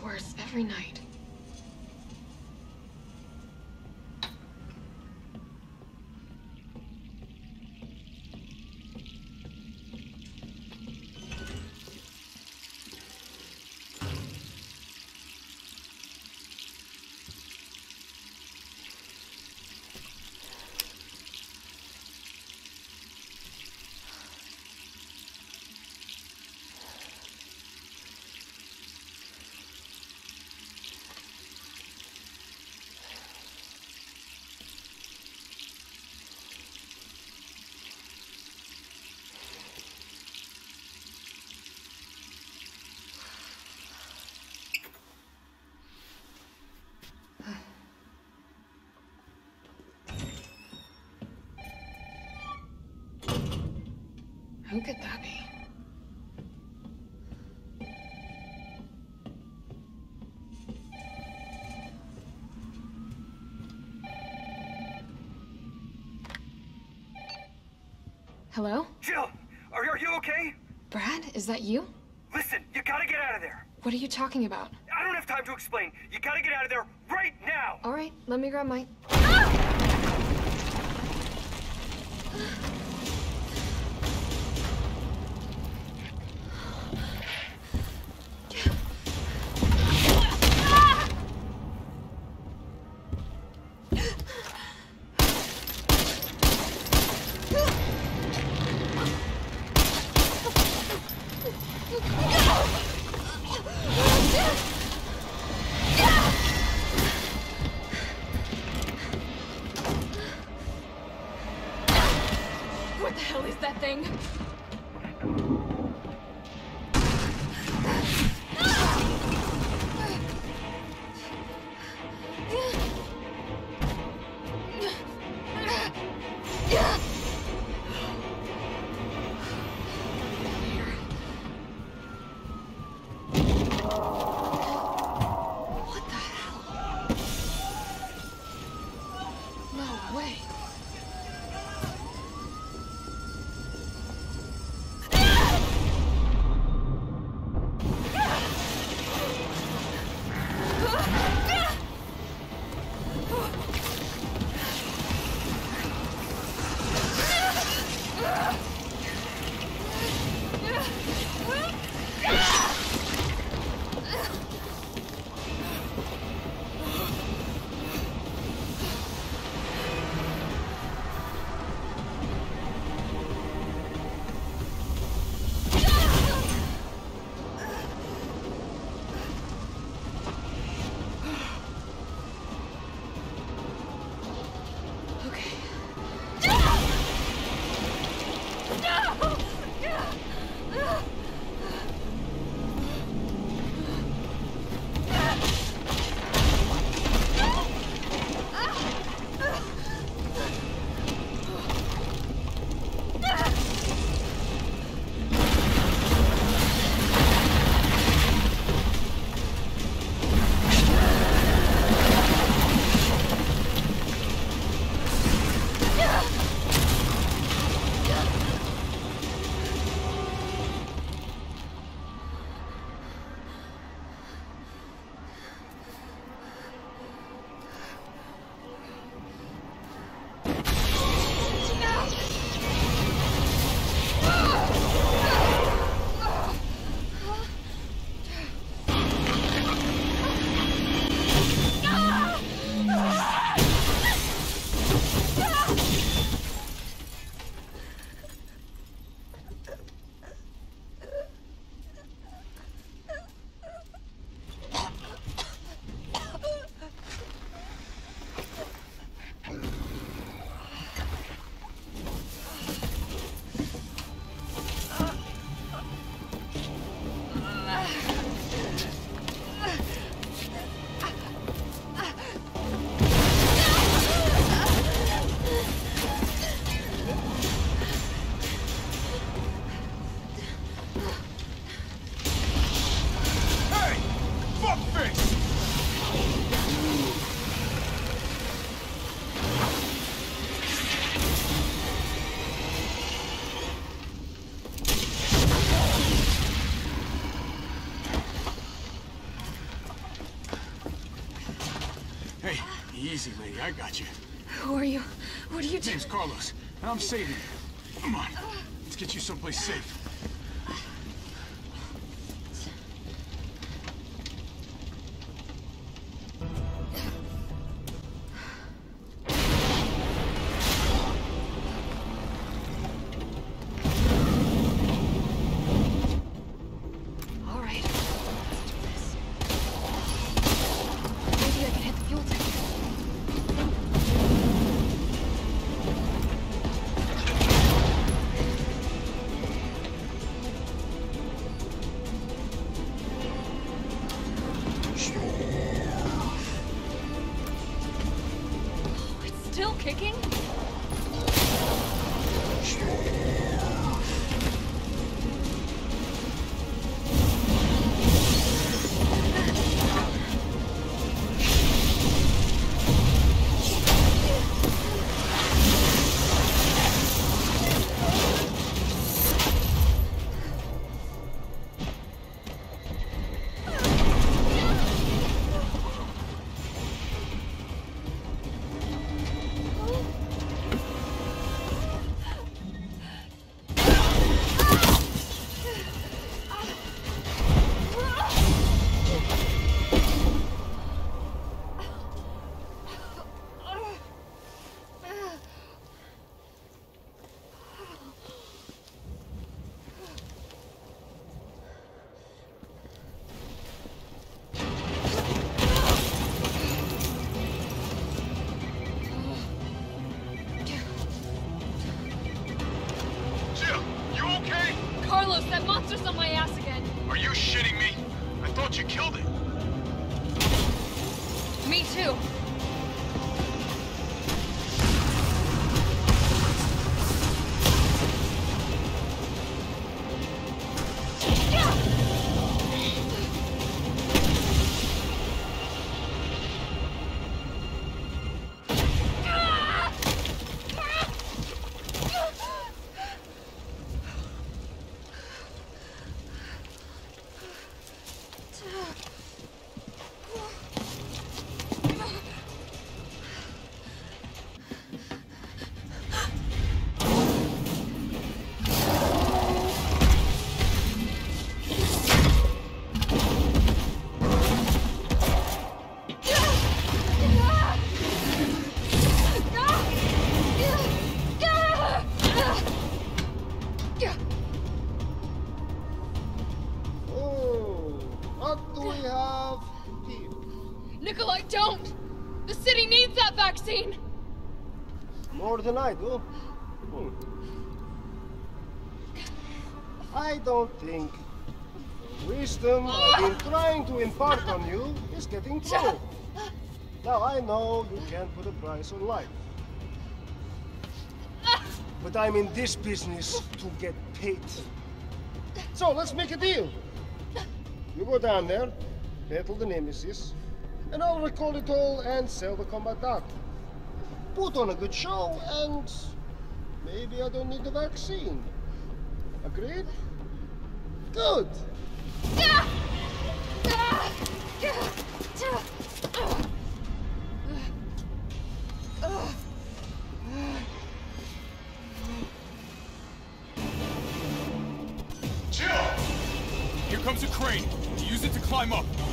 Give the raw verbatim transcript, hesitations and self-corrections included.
gets worse every night. Who could that be? Hello? Jill, are, are you okay? Brad, is that you? Listen, you gotta get out of there. What are you talking about? I don't have time to explain. You gotta get out of there right now. All right, let me grab my... Ah! easy, lady. I got you. Who are you? What are you doing? My name's Carlos, and I'm saving you. Come on. Let's get you someplace safe. Kicking? That monster's on my ass again. Are you shitting me? I thought you killed it. Me too. Nicolai, don't! The city needs that vaccine! More than I do. Hmm. I don't think the wisdom I've been trying to impart on you is getting through. Now, I know you can't put a price on life. But I'm in this business to get paid. So, let's make a deal. You go down there, battle the Nemesis, and I'll record it all and sell the combatant. Put on a good show, and maybe I don't need the vaccine. Agreed? Good! Jill! Here comes a crane. Use it to climb up.